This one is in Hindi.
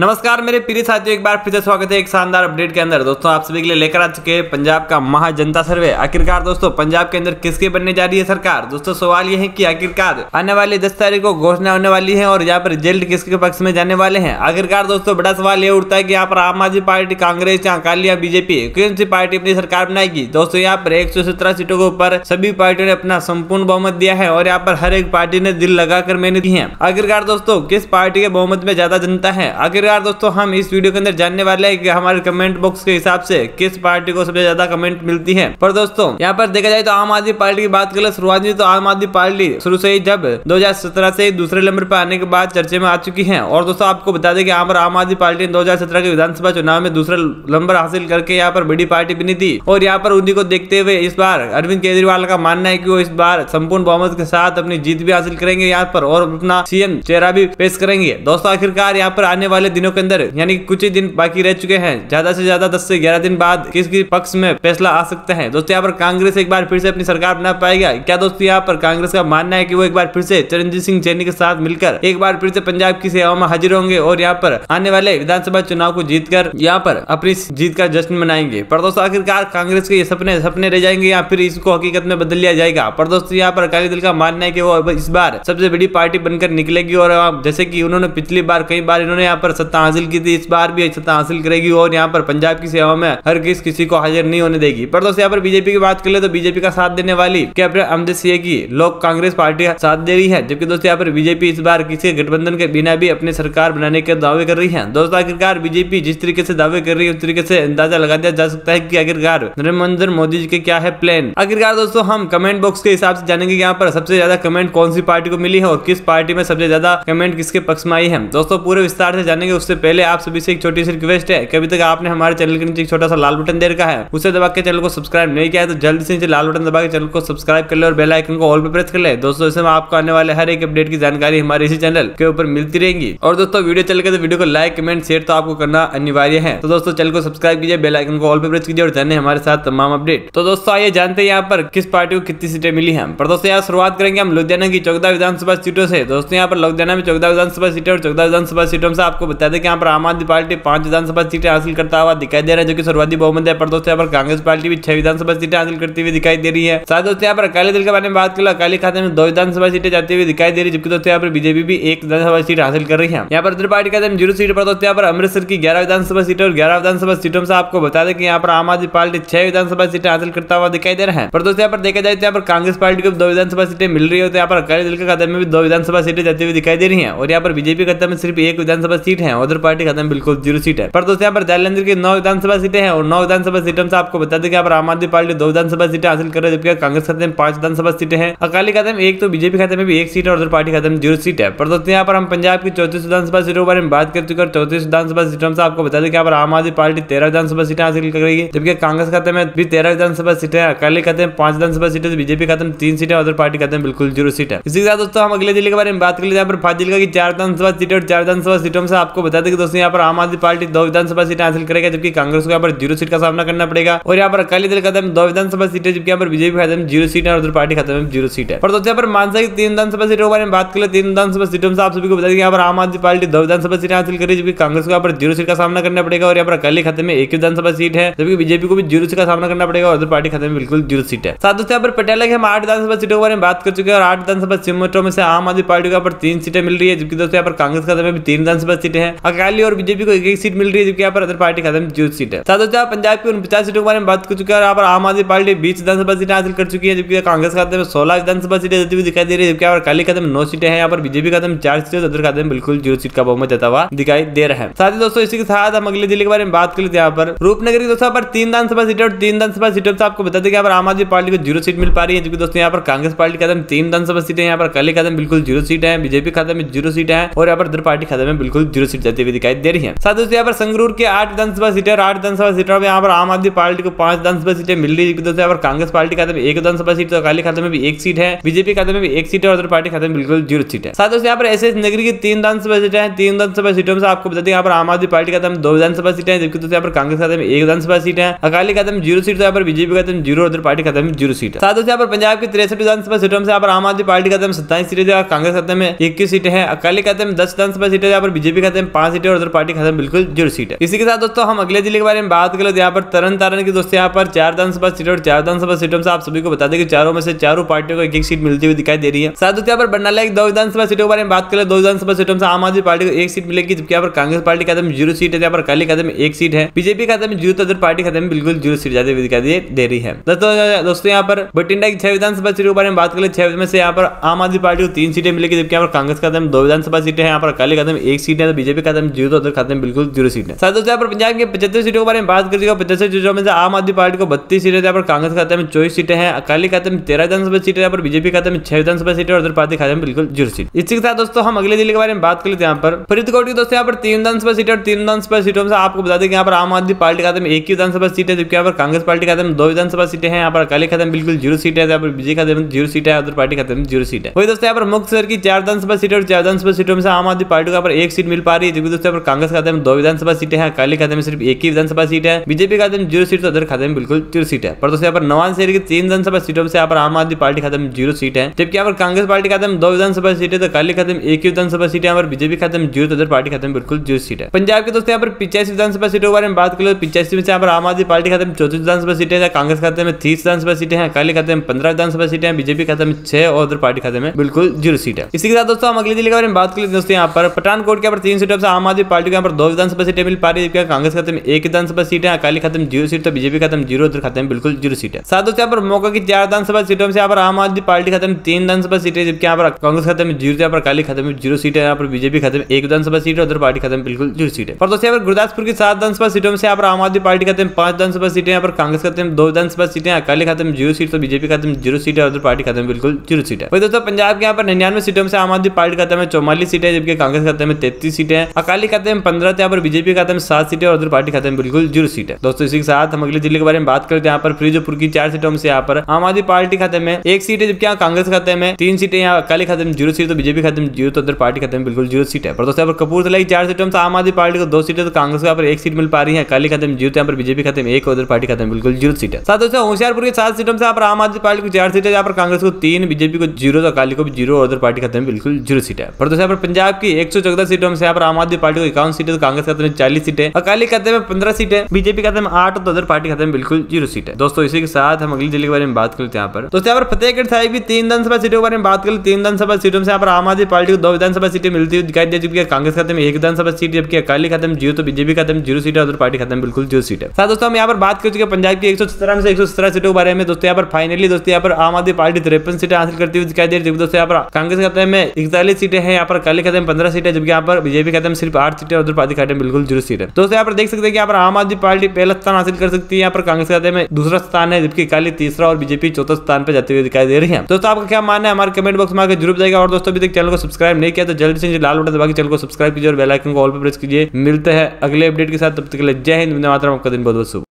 नमस्कार मेरे प्रिय साथियों, एक बार फिर से स्वागत है एक शानदार अपडेट के अंदर। दोस्तों आप सभी के लिए लेकर आ चुके हैं पंजाब का महाजनता सर्वे। आखिरकार दोस्तों पंजाब के अंदर किसकी बनने जा रही है सरकार। दोस्तों सवाल ये है कि आखिरकार आने वाली 10 तारीख को घोषणा होने वाली है और यहाँ पर रिजल्ट किसके पक्ष में जाने वाले हैं। आखिरकार दोस्तों बड़ा सवाल ये उठता है की यहाँ पर आम आदमी पार्टी, कांग्रेस, अकाली या बीजेपी कौन सी पार्टी अपनी सरकार बनाएगी। दोस्तों यहाँ पर 117 सीटों के ऊपर सभी पार्टियों ने अपना संपूर्ण बहुमत दिया है और यहाँ पर हर एक पार्टी ने दिल लगाकर मेहनत की है। आखिरकार दोस्तों किस पार्टी के बहुमत में ज्यादा जनता है, आखिर यार दोस्तों हम इस वीडियो के अंदर जानने वाले हैं कि हमारे कमेंट बॉक्स के हिसाब से किस पार्टी को सबसे ज्यादा कमेंट मिलती है। पर दोस्तों यहाँ पर देखा जाए तो आम आदमी पार्टी की बात करें शुरुआत में, तो आम आदमी पार्टी शुरू से ही जब 2017 से दूसरे नंबर पर आने के बाद चर्चे में आ चुकी है। और दोस्तों आपको बता दें कि यहाँ पर आम आदमी पार्टी ने 2017 के विधानसभा चुनाव में दूसरा नंबर हासिल करके यहाँ पर बड़ी पार्टी बनी थी। और यहाँ पर उन्हीं को देखते हुए इस बार अरविंद केजरीवाल का मानना है की वो इस बार संपूर्ण बहुमत के साथ अपनी जीत भी हासिल करेंगे यहाँ पर और अपना सीएम चेहरा भी पेश करेंगे। दोस्तों आखिरकार यहाँ पर आने वाले दिनों के अंदर यानी कुछ ही दिन बाकी रह चुके हैं, ज्यादा से ज्यादा 10 से 11 दिन बाद किसके पक्ष में फैसला आ सकता है। दोस्तों यहाँ पर कांग्रेस एक बार फिर से अपनी सरकार बना पाएगा क्या। दोस्तों यहाँ पर कांग्रेस का मानना है कि वो एक बार फिर से चरणजीत सिंह चन्नी के साथ मिलकर एक बार फिर से पंजाब की सेवा में हाजिर होंगे और यहाँ पर आने वाले विधानसभा चुनाव को जीतकर यहाँ पर अपनी जीत का जश्न मनाएंगे। पर दोस्तों आखिरकार कांग्रेस के ये सपने रह जाएंगे या फिर इसको हकीकत में बदल लिया जाएगा। पर दोस्तों यहाँ पर अकाली दल का मानना है की वो इस बार सबसे बड़ी पार्टी बनकर निकलेगी और जैसे की उन्होंने पिछली बार कई बार इन्होंने यहाँ पर सत्ता हासिल की थी, इस बार भी सत्ता हासिल करेगी और यहाँ पर पंजाब की सेवा में हर किसी को हाजिर नहीं होने देगी। पर दोस्तों यहाँ पर बीजेपी की बात कर ले तो बीजेपी का साथ देने वाली कैप्टन अमरित सिंह की लोक कांग्रेस पार्टी साथ दे रही है, जबकि दोस्तों यहाँ पर बीजेपी इस बार किसी गठबंधन के बिना भी अपनी सरकार बनाने के दावे कर रही है। दोस्तों आखिरकार बीजेपी जिस तरीके से दावे कर रही है उस तरीके से अंदाजा लगा दिया जा सकता है की आखिरकार नरेंद्र मोदी जी के क्या है प्लान। आखिरकार दोस्तों हम कमेंट बॉक्स के हिसाब से जानेंगे यहाँ पर सबसे ज्यादा कमेंट कौन सी पार्टी को मिली है और किस पार्टी में सबसे ज्यादा कमेंट किसके पक्ष में आई है। दोस्तों पूरे विस्तार से जानेंगे उससे पहले आप सभी से एक छोटी सी रिक्वेस्ट है कि अभी तक आपने हमारे चैनल के नीचे एक छोटा सा लाल बटन दे रखा है, उसे दबा के चैनल को सब्सक्राइब नहीं किया है तो जल्दी से नीचे लाल बटन दबा के चैनल को सब्सक्राइब कर ले और बेल आइकन को ऑल पे प्रेस कर ले। दोस्तों इसमें आपको आने वाले हर एक अपडेट की जानकारी हमारे इसी चैनल के ऊपर मिलती रहेगी। और दोस्तों वीडियो चल गए तो वीडियो को लाइक, कमेंट, शेयर तो आपको करना अनिवार्य है। तो दोस्तों चैनल को सब्सक्राइब कीजिए, बेल आइकन को ऑल पे प्रेस कीजिए और जाने हमारे साथ तमाम अपडेट। तो दोस्तों आइए जानते हैं यहाँ पर किस पार्टी को कितनी सीटें मिली है। पर दोस्तों यहाँ शुरुआत करेंगे हम लुधियाना की 14 विधानसभा सीटों से। दोस्तों यहाँ पर लुधियाना में 14 विधानसभा सीटें और 14 विधानसभा सीटों से आपको बता दें कि यहाँ पर आम आदमी पार्टी 5 विधानसभा सीटें हासिल करता हुआ दिखाई दे रहा है, जो कि सर्वाधिक बहुमत है। पर दोस्तों यहाँ पर कांग्रेस पार्टी भी 6 विधानसभा सीटें हासिल करती हुई दिखाई दे रही है। साथ दोस्तों यहाँ पर अकाली दल के बारे में बात करें, अकाली खाते में 2 विधानसभा सीटें जाती हुई दिखाई दे रही है, जबकि दोस्तों यहाँ पर बीजेपी भी 1 विधानसभा सीट हासिल कर रही है। यहाँ पर उत्तर पार्टी खाते में 0 सीट। पर दोस्तों यहाँ पर अमृतसर की 11 विधानसभा सीटें और 11 विधानसभा सीटों से आपको बता दें कि यहाँ पर आम आदमी पार्टी 6 विधानसभा सीटें हासिल करता हुआ दिखाई दे रहा है। पर दोस्तों यहाँ पर देखा जाए तो यहाँ पर कांग्रेस पार्टी को 2 विधानसभा सीटें मिल रही है, तो यहाँ पर अकाली दल के खाते में भी 2 विधानसभा सीटें जाती हुई दिखाई दे रही है और यहाँ पर बीजेपी खाते में सिर्फ 1 विधानसभा सीट है, उधर पार्टी खाते में बिल्कुल 0 सीट है। पर दोस्तों यहाँ पर जालंधर की 9 विधानसभा सीटें हैं और 9 विधानसभा सीटों से आपको बता दें कि आम आदमी पार्टी 2 विधानसभा सीटें हासिल कर रही है, जबकि कांग्रेस खाते में 5 विधानसभा सीटें हैं, अकाली खाते में 1, तो बीजेपी खाते में भी 1 सीट है और उधर पार्टी खाते में 0 सीट है। पर दोस्तों यहाँ पर हम पंजाब की 34 विधानसभा सीटों के बारे में बात कर चुके हैं। 34 विधानसभा सीटों से आपको बता दें कि आम आदमी पार्टी 13 विधानसभा सीटें हासिल कर रही है, जबकि कांग्रेस खाते में भी 13 विधानसभा सीटें, अकाली खाते में 5 विधानसभा सीटें, बीजेपी खाते में 3 सीटें, उधर पार्टी खाते में बिल्कुल 0 सीट है। इसके साथ दोस्तों हम अगले जिले के बारे में बात कर लेते हैं। पर फाजिल का 4 विधानसभा सीटें और 4 विधानसभा सीटों से आपको बता दें कि दोस्तों यहाँ पर आम आदमी पार्टी 2 विधानसभा सीटें हासिल करेगा, जबकि कांग्रेस को यहाँ पर 0 सीट का सामना करना पड़ेगा। और यहाँ पर अकाली दल खाते में 2 विधानसभा सीटें, जबकि यहाँ पर बीजेपी खाते में 0 सीट है और उधर पार्टी खाते में 0 सीट है। पर दोस्तों यहाँ पर मानसा की 3 विधानसभा सीटों के बारे में बात कर ले, 3 विधानसभा सीटों से आप सभी को बता दें यहाँ पर आम आदमी पार्टी 2 विधानसभा सीटें हासिल करेगी, जबकि कांग्रेस को यहाँ पर 0 सीट का सामना करना पड़ेगा। और यहाँ पर अकाली खाते में 1 विधानसभा सीट है, जबकि बीजेपी को भी 0 सीट का सामना करना पड़ेगा और उधर पार्टी खाते में बिल्कुल 0 सीट है। साथ दोस्तों यहाँ पर पटियाला के हम 8 विधानसभा सीटों के बारे में बात कर चुके हैं और 8 विधानसभा सीटों में से आम आदमी पार्टी को यहाँ पर 3 सीटें मिल रही है, जबकि दोस्तों यहाँ पर कांग्रेस खाते में भी 3 विधानसभा सीटें हैं, अकाली और बीजेपी को 1-1 सीट मिल रही है, जबकि यहाँ पर अदर पार्टी खाते में 0 सीट है। साथ दोस्तों पंजाब की 49 सीटों के बारे में बात कर चुके हैं और यहाँ पर आम आदमी पार्टी 20 विधानसभा सीटें हासिल कर चुकी है, जबकि कांग्रेस खाते में 16 विधानसभा सीटें जाती हुई दिखाई दे रही है, जबकि यहाँ पर अकाली खाते में 9 सीटें हैं, यहाँ पर बीजेपी खाते में 4 सीटें, उधर खाते में बिल्कुल 0 सीट का बहुमत जाता हुआ दिखाई दे रहा है। साथ ही दोस्तों इसी के साथ हम अगले जिले के बारे में बात कर लेते हैं। यहाँ पर रूपनगर की दोस्तों यहाँ पर 3 विधानसभा सीटें और 3 विधानसभा सीटों से आपको बता दें कि यहाँ पर आम आदमी पार्टी को 0 सीट मिल पा रही है, जबकि दोस्तों यहाँ पर कांग्रेस पार्टी खाते में 3 विधानसभा सीटें, यहाँ पर अकाली खाते में बिल्कुल 0 सीट है, बीजेपी खाते में 0 सीट है और यहाँ पर उधर पार्टी खाते में बिल्कुल 0 सीट जाती हुई दिखाई दे रही है। साथ दोस्तों यहाँ पर संगरूर के 8 विधानसभा सीटें और 8 विधानसभा सीटों में यहाँ पर आम आदमी पार्टी को 5 विधानसभा सीटें मिल रही है, दोस्तों यहाँ पर कांग्रेस पार्टी खाते में 1 विधानसभा सीट, तो अकाली खाते में भी 1 सीट है, बीजेपी खाते में भी 1 सीट है और पार्टी खाते में बिल्कुल 0 सीट है। साथ दोस्तों यहाँ पर एस एस नगरी की 3 विधानसभा सीटें हैं, 3 विधानसभा सीटों से आपको बता दें यहाँ पर आम आदमी पार्टी खाते में 2 विधानसभा सीटें हैं, जबकि दोस्तों यहाँ पर कांग्रेस खाते में 1 विधानसभा सीट है, अकाली खाते में 0 सीट, यहाँ पर बीजेपी खाते में 0 और पार्टी खाते में 0 सीट है। साथ दोस्तों यहाँ पर पंजाब की 63 विधानसभा सीटों से यहाँ पर आम आदमी पार्टी खाते में 27 सीटें, कांग्रेस खाते में 21 सीटें हैं, अकाली खाते में 10 विधानसभा सीटें, यहाँ पर बीजेपी खाते में 5 सीटें और उधर पार्टी खत्म बिल्कुल 0 सीटें। इसी के साथ दोस्तों हम अगले जिले के बारे में बात कर लेते हैं। यहाँ पर तरन तारण की दोस्तों यहाँ पर 4 विधानसभा सीटें और 4 विधानसभा सीटों से आप सभी को बता दें कि चारों में से चारों पार्टियों को एक एक सीट मिलती हुई दिखाई दे रही है। साथ दोस्तों यहाँ पर बनने लायक 2 विधानसभा सीटों के बारे में बात कर ले। 2 विधानसभा सीटों से आम आदमी पार्टी को 1 सीट मिलेगी, जबकि यहाँ पर कांग्रेस पार्टी के खाते में 0 सीट है, यहाँ पर काली खाते में 1 सीट है, बीजेपी खाते में 0 तो उधर पार्टी खाते में बिल्कुल 0 सीट जाती हुई दिखाई दे रही है। दोस्तों यहाँ पर बठिंडा की 6 विधानसभा सीटों के बारे में बात कर ले। 6 में से यहाँ पर आम आदमी पार्टी को 3 सीटें मिलेगी, जबकि यहाँ पर कांग्रेस खाते में 2 विधानसभा सीटें हैं, यहाँ पर काली खाते में 1 सीट है, तो बीजेपी खाते में 0 तो उधर खाते में बिल्कुल 0 सीट है। साथ दोस्तों यहाँ पर पंजाब की 75 सीटों के बारे में बात करिएगा। 75 सीटों में से आम आदमी पार्टी को 32 सीटें, यहाँ पर कांग्रेस खाते में 24 सीटें हैं, अकाली खाते में 13 विधानसभा सीटें, यहाँ पर बीजेपी खाते में 6 विधानसभा सीटें और उधर पार्टी खाते में बिल्कुल 0 सीट। इसके साथ दोस्तों हम अगले जिले के बारे में बात कर लेते हैं। यहाँ पर फरीदकोट की दोस्तों यहाँ पर 3 विधानसभा सीटें और 3 विधानसभा सीटों से आपको बता दें कि यहाँ पर आम आदमी पार्टी खाते में 1 ही विधानसभा सीट है, जबकि यहाँ पर कांग्रेस पार्टी खाते में 2 विधानसभा सीटें हैं, यहाँ पर अकाली खाते में बिल्कुल 0 सीट है, यहाँ पर बीजेपी खाते में 0 सीट है, उधर पार्टी खाते में 0 सीट है। वही दोस्तों यहाँ पर मुक्तसर की 4 विधानसभा सीटें और 4 विधानसभा सीटों में से आम आदमी पार्टी को यहाँ पर 1 सीट मिल पा रही है, जबकि दोस्तों यहाँ पर कांग्रेस खाते में 2 विधानसभा सीटें हैं, अकाली खाते में सिर्फ 1 ही विधानसभा सीट है, बीजेपी खाते में 0 सीट तो उधर खाते में बिल्कुल 0 सीट है। पर दोस्तों यहाँ पर नवान शहर की 3 विधानसभा सीटों से यहाँ पर आम आदमी पार्टी खाते में 0 सीट है, जबकि यहाँ पर कांग्रेस पार्टी खाते में 2 विधानसभा सीटें, तो अकाली खाते में 1 ही विधानसभा सीट है, यहाँ पर बीजेपी खाते में 0 तो उधर पार्टी खाते में बिल्कुल 0 सीट है। पंजाब के दोस्तों यहाँ पर 85 विधानसभा सीटों के बारे में बात कर लो। 85 में से यहाँ पर आम आदमी पार्टी खाते में 34 विधानसभा सीटें हैं, कांग्रेस खाते में 30 विधानसभा सीटें हैं, अकाली खाते में 15 विधानसभा सीटें हैं, बीजेपी खाते में 6 और उधर पार्टी खाते में बिल्कुल 0 सीट है। इसी के साथ दोस्तों हम अगले जिले के बारे में बात कर लेते हैं। दोस्तों यहाँ पर पठानकोट के यहाँ पर 3 सीटों से आम आदमी पार्टी को यहाँ पर 2 विधानसभा सीटें मिल पा रही है, जबकि कांग्रेस खाते में 1 विधानसभा सीट है, अकाली खाते में 0 सीट, तो बीजेपी खाते में 0 उधर खाते में बिल्कुल 0 सीट है। साथ दोस्तों यहाँ पर मौका की 4 विधानसभा सीटों से यहाँ पर आम आदमी पार्टी खाते में 3 विधानसभा सीटें, जबकि यहाँ पर कांग्रेस खाते में 0, यहाँ पर काली खाते में 0 सीट है, यहाँ पर बीजेपी खाते में 1 विधानसभा सीट है, उधर पार्टी खाते में बिल्कुल 0 सीट है। पर दोस्तों यहाँ पर गुरदासपुर की 7 विधानसभा सीटों से यहाँ पर आम आदमी पार्टी खाते में 5 विधानसभा सीटें, यहाँ पर कांग्रेस खाते में 2 विधानसभा सीटें, अकाली खाते में 0 सीट, तो बीजेपी खाते में 0 सीट है, उधर पार्टी खाते में बिल्कुल 0 सीट है। वही दोस्तों पंजाब के यहाँ पर 99 सीटों से आम आदमी पार्टी खाते में 44 सीटें, जबकि कांग्रेस खाते में 33 सीटें, अकाली खाते में 15, यहाँ पर बीजेपी खाते में 7 सीटें और उधर पार्टी खाते में बिल्कुल 0 सीट है। दोस्तों इसी के साथ हम अगले जिले के बारे में बात करते हैं। यहाँ पर फिरोजपुर की 4 सीटों से यहाँ पर आम आदमी पार्टी खाते में 1 सीट है, जबकि यहाँ कांग्रेस खाते में 3 सीटें, यहाँ अकाली खाते में 0 सीट, तो बीजेपी खाते में 0, तो उधर पार्टी खाते में बिल्कुल 0 सीट है। पर दोस्तों यहाँ पर कपूरथला की 4 सीटों से आम आदमी पार्टी को 2 सीटें, तो कांग्रेस को यहाँ पर 1 सीट मिल पा रही है, अकाली खाते में 0, यहाँ पर बीजेपी खाते में 1 और उधर पार्टी खाते में बिल्कुल 0 सीट है। साथ दोस्तों होशियारपुर की 7 सीटों से यहाँ पर आम आदमी पार्टी को 4 सीटें, यहाँ पर कांग्रेस को 3, बीजेपी को 0, तो अकाली को भी 0 और उधर पार्टी खाते में बिल्कुल 0 सीट है। पर दोस्तों यहाँ पर पंजाब की 114 सीटों से यहाँ पर आम आदमी पार्टी को 51 सीटें, तो कांग्रेस खाते में 40 सीटें, अकाली खाते में 15 सीटें, बीजेपी खाते में 8, तो उधर पार्टी खाते में बिल्कुल 0 सीट है। दोस्तों इसी के साथ हम अगले जिले के बारे में बात करते हैं। यहाँ पर दोस्तों यहाँ पर फतेहगढ़ साहिब की 3 विधानसभा सीटों के बारे में बात करें। 3 विधानसभा सीटों से यहाँ पर आम आदमी पार्टी को 2 विधानसभा सीटें मिलती हुई दिखाई दे, जबकि कांग्रेस खाते में 1 विधानसभा सीट, जबकि अकाली खाते में 0, तो बीजेपी खाते में 0 सीट है, उधर पार्टी खाते में बिल्कुल 0 सीट है। साथ दोस्तों हम यहाँ पर बात कर चुके पंजाब की 117 से 117 सीटों के बारे में। दोस्तों यहाँ पर फाइनली दोस्तों यहाँ पर आम आदमी पार्टी 53 सीटें हासिल करती हुई दिखाई दे रही है। दोस्तों यहाँ पर कांग्रेस खाते में 41 सीटें हैं, यहाँ पर काली खाते में 15 सीटें, जबकि यहाँ पर बीजेपी खाते में सिर्फ 8 सीटें, उधर पार्टी खाते में बिल्कुल 0 सीट है। दोस्तों यहाँ पर देख सकते हैं कि यहाँ पर आम आदमी पार्टी पहला स्थान हासिल कर सकती है, यहाँ पर कांग्रेस खाते में दूसरा स्थान है, जबकि काली तीसरा और बीजेपी चौथा स्थान पर जाते हुए दिखाई दे रही है। दोस्तों आपका क्या मानना है हमारे कमेंट बॉक्स में आकर जरूर बताइएगा। और दोस्तों अभी तक चैनल को सब्सक्राइब नहीं किया तो जल्दी से लाल बटन दबाकर चैनल को सब्सक्राइब कीजिए और बेल आइकन को ऑल पर प्रेस कीजिए। मिलते हैं अगले अपडेट के साथ, तब तक के लिए जय हिंद, वंदे मातरम, आपका दिन बहुत शुभ।